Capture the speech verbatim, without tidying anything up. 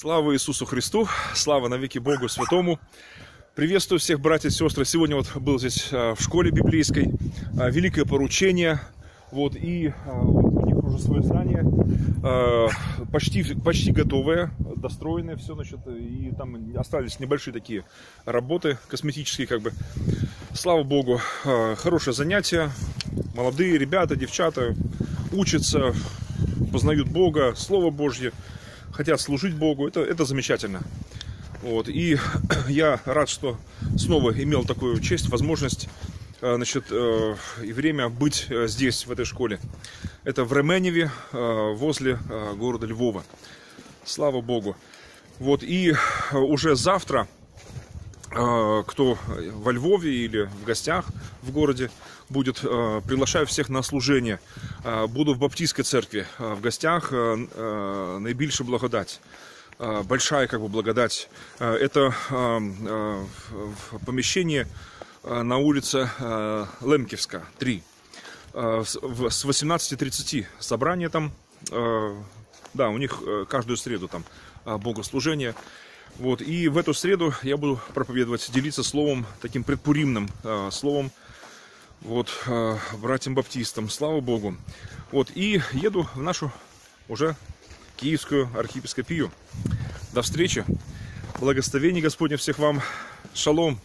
Слава Иисусу Христу, слава навеки Богу Святому. Приветствую всех, братья и сестры. Сегодня вот был здесь в школе библейской «Великое поручение». Вот, и вот у них уже свое здание, почти, почти готовое, достроенное все, значит, и там остались небольшие такие работы косметические, как бы. Слава Богу, хорошее занятие, молодые ребята, девчата учатся, познают Бога, Слово Божье. Хотят служить Богу, это, это замечательно. Вот. И я рад, что снова имел такую честь, возможность, значит, э, и время быть здесь, в этой школе. Это в Ременеве, э, возле э, города Львова. Слава Богу. Вот. И уже завтра, э, кто во Львове или в гостях в городе будет, э, приглашаю всех на служение. Буду в Баптийской церкви в гостях, наибольшая благодать, большая как бы благодать. Это помещение на улице Лемкивская, три. С восемнадцати тридцати собрание там, да, у них каждую среду там богослужение. Вот, и в эту среду я буду проповедовать, делиться словом, таким предпуримным словом. Вот, братьям-баптистам, слава Богу. Вот, и еду в нашу уже Киевскую архиепископию. До встречи. Благословений Господне всех вам. Шалом.